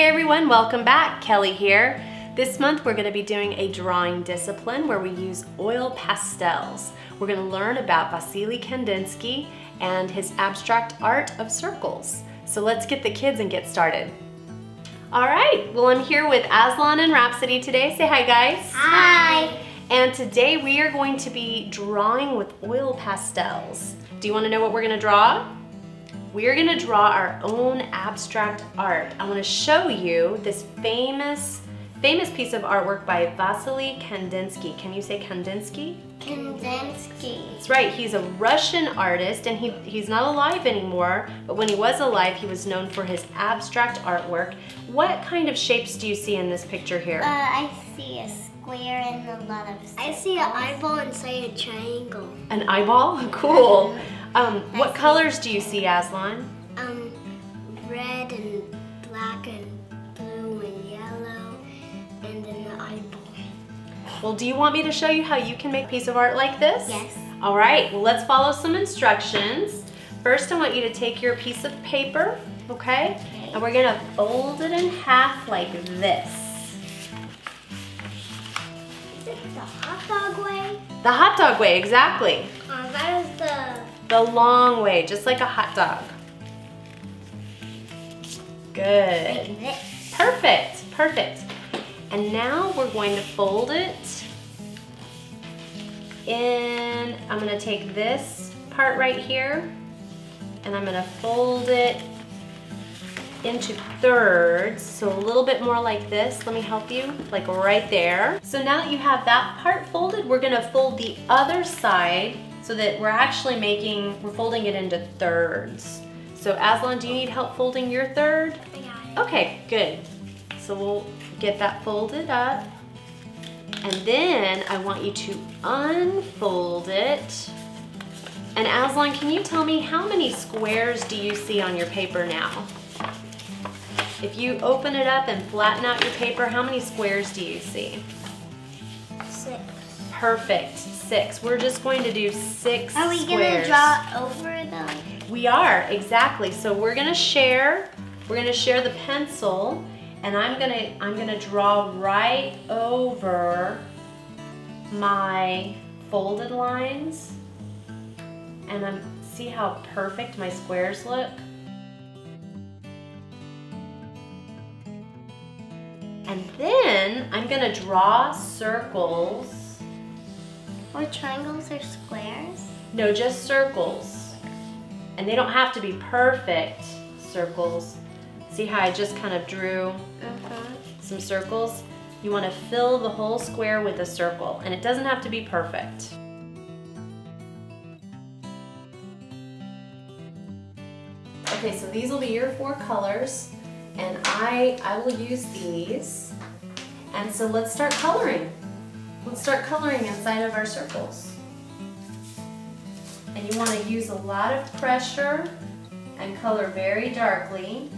Hey everyone, welcome back. Kelly here. This month we're going to be doing a drawing discipline where we use oil pastels. We're going to learn about Wassily Kandinsky and his abstract art of circles. So let's get the kids and get started. All right, well I'm here with Aslan and Rhapsody today. Say hi guys. Hi. And today we are going to be drawing with oil pastels. Do you want to know what we're going to draw? We're going to draw our own abstract art. I want to show you this famous piece of artwork by Wassily Kandinsky. Can you say Kandinsky? Kandinsky. That's right. He's a Russian artist, and he's not alive anymore, but when he was alive, he was known for his abstract artwork. What kind of shapes do you see in this picture here? I see a square and a lot of circles. I see an eyeball inside a triangle. An eyeball? Cool. What colors do you see, Aslan? Red and black and blue and yellow, and then the eyeball. Well, do you want me to show you how you can make a piece of art like this? Yes. All right, well, let's follow some instructions. First, I want you to take your piece of paper, okay? And we're going to fold it in half like this. Is it the hot dog way? The hot dog way, exactly. That is the long way, just like a hot dog. Good. Perfect, perfect. And now we're going to fold it in. I'm going to take this part right here and I'm going to fold it into thirds, so a little bit more like this. Let me help you, like right there. So now that you have that part folded, we're going to fold the other side so that we're actually we're folding it into thirds. So Aslan, do you need help folding your third? Yeah. Okay, good. So we'll get that folded up. And then I want you to unfold it. And Aslan, can you tell me how many squares do you see on your paper now? If you open it up and flatten out your paper, how many squares do you see? 6. Perfect. 6. We're just going to do 6 squares. Are we going to draw over them? We are, exactly. So we're going to share the pencil, and I'm going to draw right over my folded lines. And see how perfect my squares look? And then I'm going to draw circles. Or triangles or squares? No, just circles. And they don't have to be perfect circles. See how I just kind of drew some circles? You want to fill the whole square with a circle, and it doesn't have to be perfect. Okay, so these will be your 4 colors, and I will use these. And so let's start coloring. Let's start coloring inside of our circles. And you want to use a lot of pressure and color very darkly.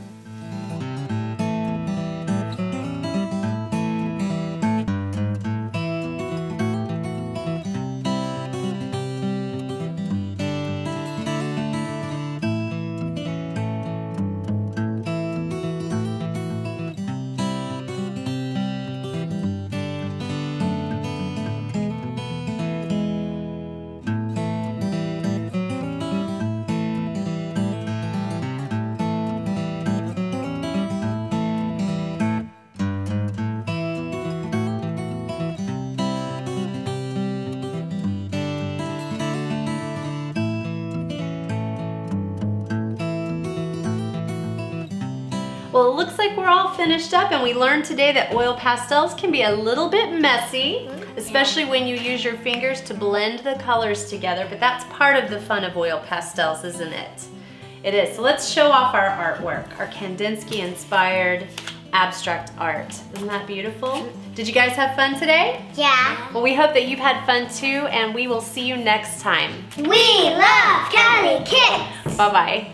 Well, it looks like we're all finished up, and we learned today that oil pastels can be a little bit messy, especially when you use your fingers to blend the colors together, but that's part of the fun of oil pastels, isn't it? It is. So let's show off our artwork, our Kandinsky-inspired abstract art. Isn't that beautiful? Did you guys have fun today? Yeah. Well, we hope that you've had fun too, and we will see you next time. We love Kelly Kits! Bye-bye.